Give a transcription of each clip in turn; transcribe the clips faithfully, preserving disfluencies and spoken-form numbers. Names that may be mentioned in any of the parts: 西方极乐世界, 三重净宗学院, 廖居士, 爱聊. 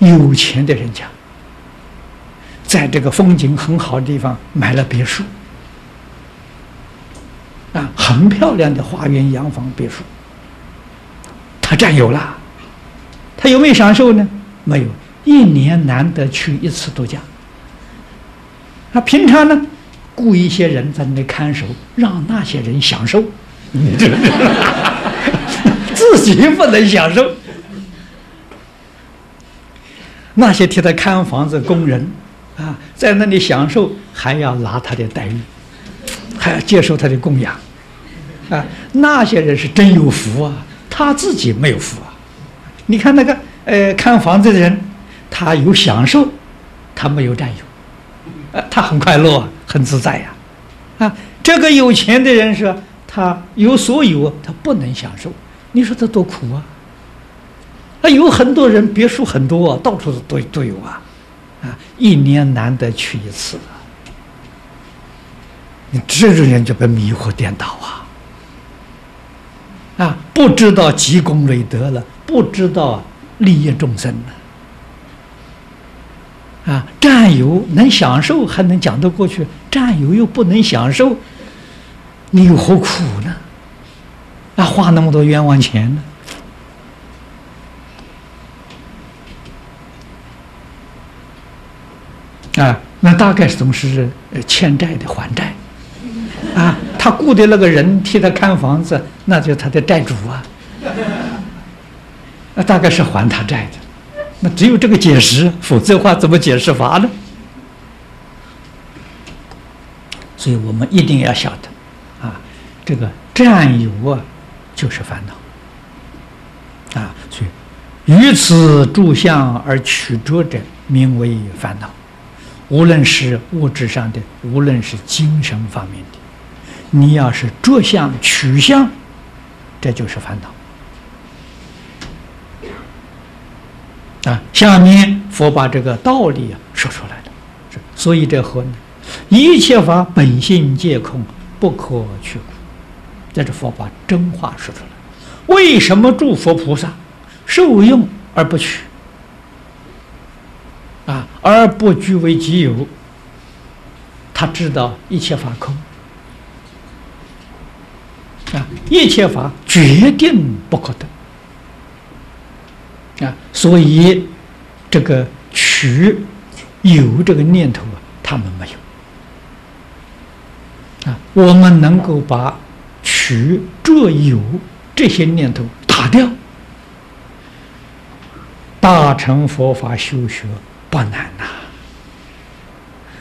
有钱的人家，在这个风景很好的地方买了别墅，啊，很漂亮的花园、洋房、别墅，他占有了。他有没有享受呢？没有，一年难得去一次度假。那平常呢，雇一些人在那里看守，让那些人享受，你知道吗？自己不能享受。 那些替他看房子工人，啊，在那里享受，还要拿他的待遇，还要接受他的供养，啊，那些人是真有福啊，他自己没有福啊。你看那个呃看房子的人，他有享受，他没有占有，啊，他很快乐，很自在呀，啊，啊，这个有钱的人是，他有所有，他不能享受，你说他多苦啊！ 那有很多人别墅很多，到处都都有啊，啊，一年难得去一次，你这种人就被迷惑颠倒啊，啊，不知道积功累德了，不知道利益众生了，啊，占有能享受还能讲得过去，占有又不能享受，你又何苦呢？啊，花那么多冤枉钱呢？ 啊，那大概总是欠债的还债，啊，他雇的那个人替他看房子，那就是他的债主啊，那大概是还他债的，那只有这个解释，否则的话怎么解释法呢？所以我们一定要晓得，啊，这个占有啊，就是烦恼，啊，所以于此住相而取着者，名为烦恼。 无论是物质上的，无论是精神方面的，你要是着相取相，这就是烦恼啊。下面佛把这个道理啊说出来了，所以这和呢，一切法本性皆空，不可取故，这是佛把真话说出来。为什么诸佛菩萨受用而不取？ 啊，而不居为己有。他知道一切法空，啊，一切法决定不可得，啊，所以这个取有这个念头啊，他们没有。啊，我们能够把取、着、有这些念头打掉，大乘佛法修学。 不难呐、啊，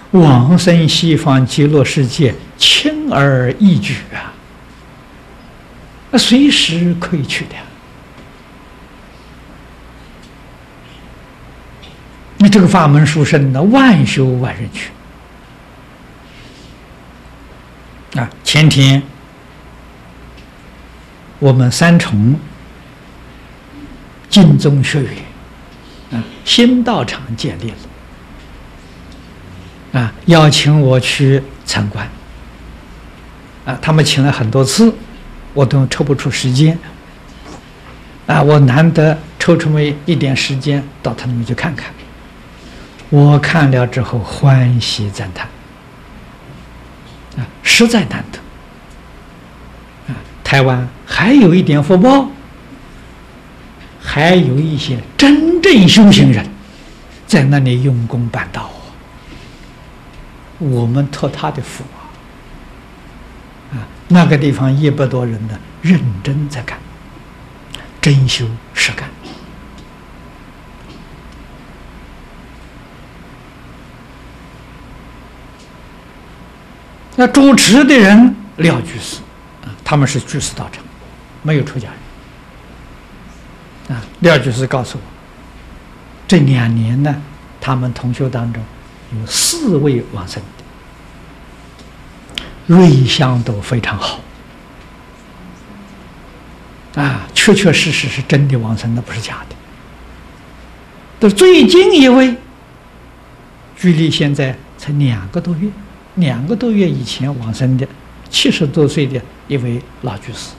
往生西方极乐世界轻而易举啊，那随时可以去的、啊。你这个法门殊胜的，万修万人去。啊，前天我们三重净宗学院。 啊，新道场建立了，啊，邀请我去参观，啊，他们请了很多次，我都抽不出时间，啊，我难得抽出么一点时间到他们去看看，我看了之后欢喜赞叹，啊，实在难得，啊，台湾还有一点福报。 还有一些真正修行人，在那里用功办道啊，我们托他的福啊，啊，那个地方一百多人呢，认真在干，真修实干，那主持的人廖居士啊，他们是居士道场，没有出家人。 啊，廖居士告诉我，这两年呢，他们同修当中有四位往生的，瑞相都非常好，啊，确确实实是真的往生的，不是假的。但最近一位，距离现在才两个多月，两个多月以前往生的，七十多岁的一位老居士，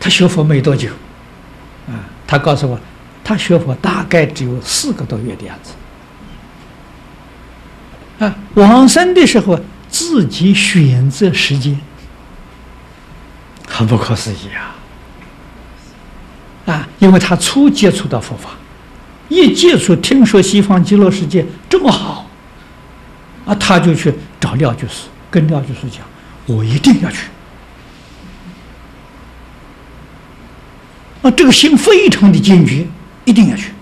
他学佛没多久，啊，他告诉我，他学佛大概只有四个多月的样子，啊，往生的时候自己选择时间。 很不可思议啊！啊，因为他初接触到佛法，一接触听说西方极乐世界这么好，啊，他就去找廖居士，跟廖居士讲：“我一定要去。”啊，这个心非常的坚决，一定要去。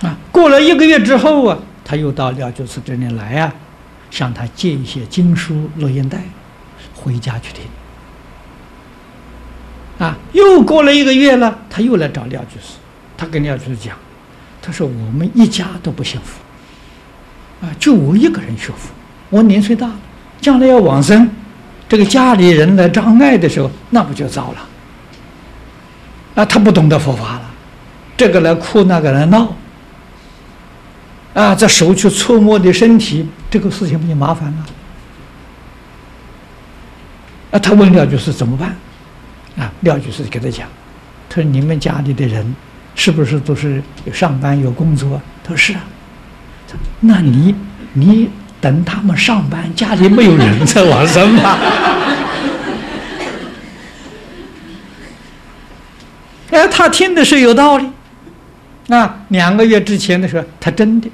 啊，过了一个月之后啊，他又到廖居士这里来啊，向他借一些经书、录音带，回家去听。 啊，又过了一个月了，他又来找廖居士，他跟廖居士讲，他说我们一家都不信佛，啊，就我一个人学佛，我年岁大了，将来要往生，这个家里人来障碍的时候，那不就糟了？啊，他不懂得佛法了，这个来哭，那个来闹，啊，这手去触摸你身体，这个事情不就麻烦了？啊，他问廖居士怎么办？ 啊，廖居士给他讲，他说：“你们家里的人是不是都是有上班有工作？”他说：“是啊。”那你你等他们上班，家里没有人再往生吧？哎，他听的是有道理。啊，两个月之前的时候，他真的，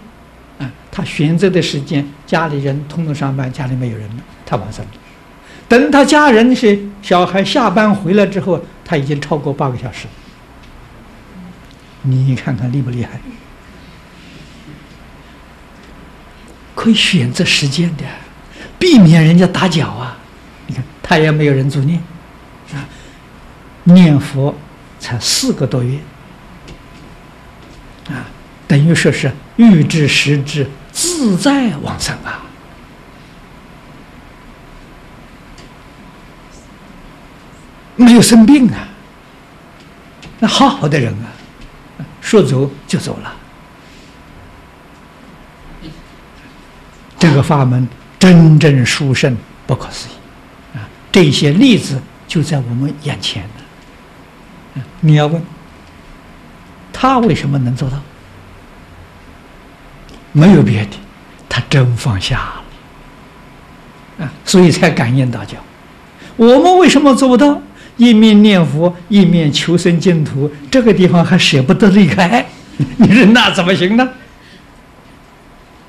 啊，他选择的时间，家里人通通上班，家里没有人了，他往生了。 等他家人是小孩下班回来之后，他已经超过八个小时。你看看厉不厉害？可以选择时间的，避免人家打搅啊！你看他也没有人阻念，啊，念佛才四个多月，啊，等于说是欲知时知，自在往生啊。 没有生病啊，那好好的人啊，说走就走了。这个法门真正殊胜，不可思议啊！这些例子就在我们眼前呢。你要问他为什么能做到？没有别的，他真放下了啊，所以才感应大家。我们为什么做不到？ 一面念佛，一面求生净土，这个地方还舍不得离开，你说那怎么行呢？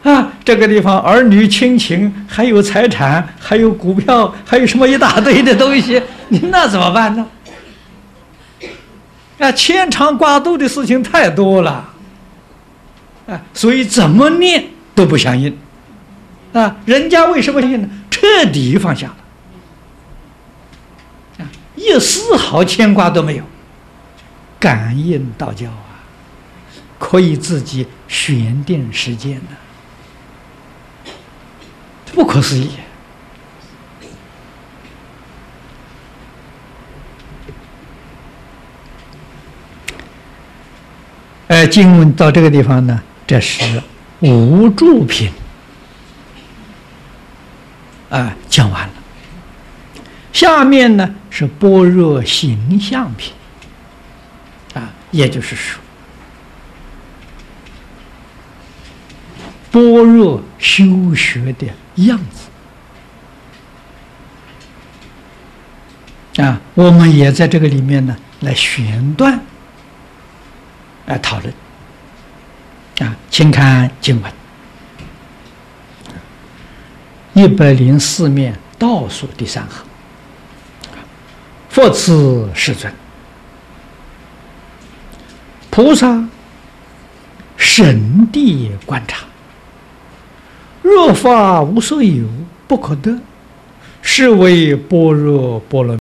啊，这个地方儿女亲情，还有财产，还有股票，还有什么一大堆的东西，你那怎么办呢？啊，牵肠挂肚的事情太多了，啊，所以怎么念都不相应，啊，人家为什么相应呢？彻底放下了。 一丝毫牵挂都没有，感应道教啊，可以自己选定时间呢、啊，不可思议。呃，经文到这个地方呢，这是无住品啊、呃，讲完了。 下面呢是般若行相品，啊，也就是说，般若修学的样子，啊，我们也在这个里面呢来选段来讨论，啊，请看经文，一百零四面倒数第三行。 佛慈世尊，菩萨审谛观察，若法无所有不可得，是为般若波罗蜜。